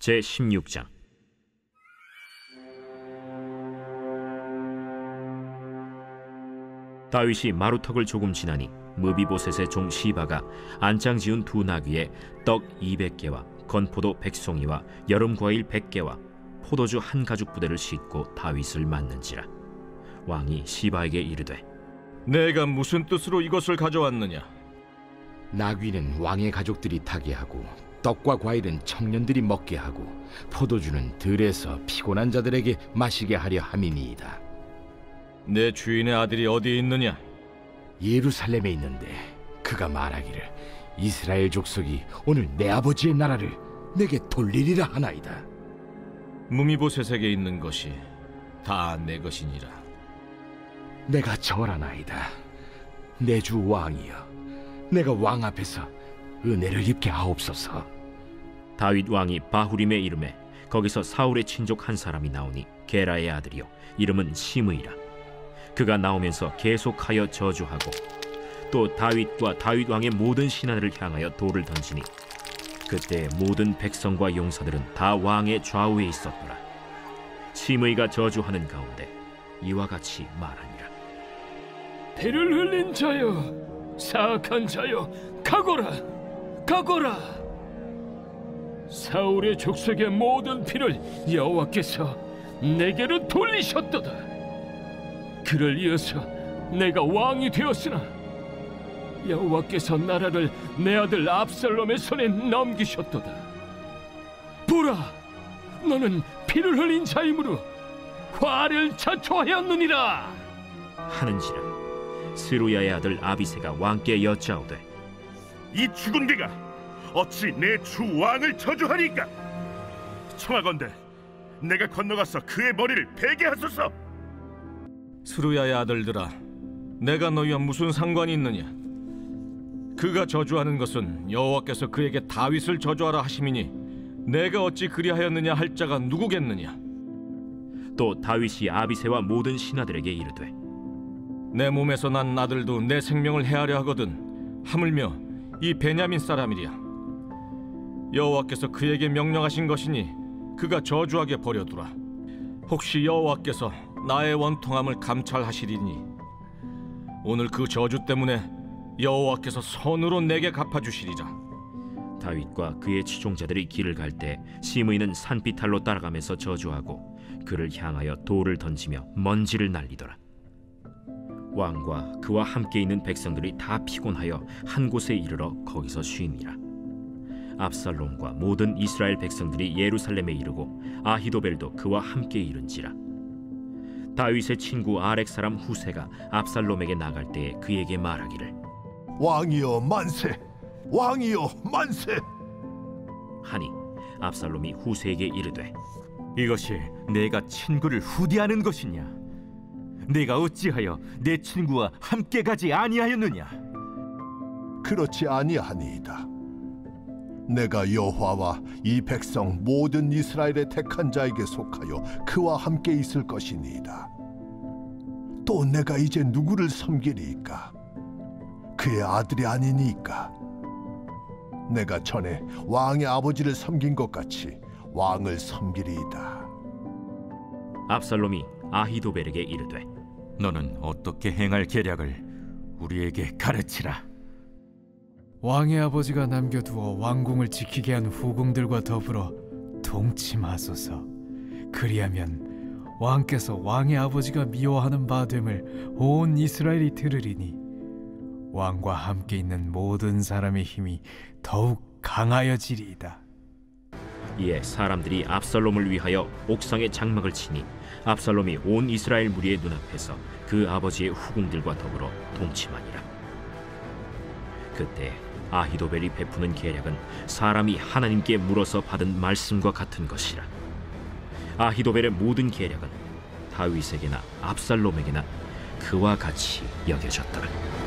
제16장. 다윗이 마루턱을 조금 지나니 무비보셋의 종 시바가 안장 지은 두 나귀에 떡 200개와 건포도 100송이와 여름 과일 100개와 포도주 한 가죽 부대를 싣고 다윗을 맞는지라. 왕이 시바에게 이르되, 내가 무슨 뜻으로 이것을 가져왔느냐? 나귀는 왕의 가족들이 타게 하고, 떡과 과일은 청년들이 먹게 하고, 포도주는 들에서 피곤한 자들에게 마시게 하려 함이니이다. 내 주인의 아들이 어디에 있느냐? 예루살렘에 있는데 그가 말하기를, 이스라엘 족속이 오늘 내 아버지의 나라를 내게 돌리리라 하나이다. 무비보셋에게 있는 것이 다 내 것이니라. 내가 절하나이다. 내 주 왕이여, 내가 왕 앞에서 은혜를 입게 하옵소서. 다윗 왕이 바후림의 이름에 거기서 사울의 친족 한 사람이 나오니 게라의 아들이요 이름은 시무이라. 그가 나오면서 계속하여 저주하고 또 다윗과 다윗 왕의 모든 신하들을 향하여 돌을 던지니, 그때 모든 백성과 용사들은 다 왕의 좌우에 있었더라. 시므이가 저주하는 가운데 이와 같이 말하니라. 피를 흘린 자여, 사악한 자여, 가거라, 가거라. 사울의 족속의 모든 피를 여호와께서 내게로 돌리셨도다. 그를 이어서 내가 왕이 되었으나 여호와께서 나라를 내 아들 압살롬의 손에 넘기셨도다. 보라, 너는 피를 흘린 자이므로 화를 자초하였느니라 하는지라. 스루야의 아들 아비세가 왕께 여짜오되, 이 죽은 개가 어찌 내 주 왕을 저주하리까? 청하건대 내가 건너가서 그의 머리를 베게 하소서. 스루야의 아들들아, 내가 너희와 무슨 상관이 있느냐? 그가 저주하는 것은 여호와께서 그에게 다윗을 저주하라 하심이니, 내가 어찌 그리하였느냐 할 자가 누구겠느냐? 또 다윗이 아비세와 모든 신하들에게 이르되, 내 몸에서 난 아들도 내 생명을 해하려 하거든 하물며 이 베냐민 사람이랴. 여호와께서 그에게 명령하신 것이니 그가 저주하게 버려두라. 혹시 여호와께서 나의 원통함을 감찰하시리니 오늘 그 저주 때문에 여호와께서 선으로 내게 갚아주시리라. 다윗과 그의 추종자들이 길을 갈 때 시므이는 산비탈로 따라가면서 저주하고 그를 향하여 돌을 던지며 먼지를 날리더라. 왕과 그와 함께 있는 백성들이 다 피곤하여 한 곳에 이르러 거기서 쉼이라. 압살롬과 모든 이스라엘 백성들이 예루살렘에 이르고 아히도벨도 그와 함께 이른지라. 다윗의 친구 아렉 사람 후세가 압살롬에게 나갈 때에 그에게 말하기를, 왕이여 만세, 왕이여 만세 하니 압살롬이 후세에게 이르되, 이것이 내가 친구를 후대하는 것이냐? 내가 어찌하여 내 친구와 함께 가지 아니하였느냐? 그렇지 아니하니이다. 내가 여호와와 이 백성 모든 이스라엘의 택한 자에게 속하여 그와 함께 있을 것이니이다. 또 내가 이제 누구를 섬기리이까? 그의 아들이 아니니이까? 내가 전에 왕의 아버지를 섬긴 것 같이 왕을 섬기리이다. 압살롬이 아히도벨에게 이르되, 너는 어떻게 행할 계략을 우리에게 가르치라. 왕의 아버지가 남겨두어 왕궁을 지키게 한 후궁들과 더불어 동침하소서. 그리하면 왕께서 왕의 아버지가 미워하는 바 됨을 온 이스라엘이 들으리니 왕과 함께 있는 모든 사람의 힘이 더욱 강하여지리이다. 이에 사람들이 압살롬을 위하여 옥상에 장막을 치니, 압살롬이 온 이스라엘 무리의 눈앞에서 그 아버지의 후궁들과 더불어 동침하니라. 그때 아히도벨이 베푸는 계략은 사람이 하나님께 물어서 받은 말씀과 같은 것이라. 아히도벨의 모든 계략은 다윗에게나 압살롬에게나 그와 같이 여겨졌더라.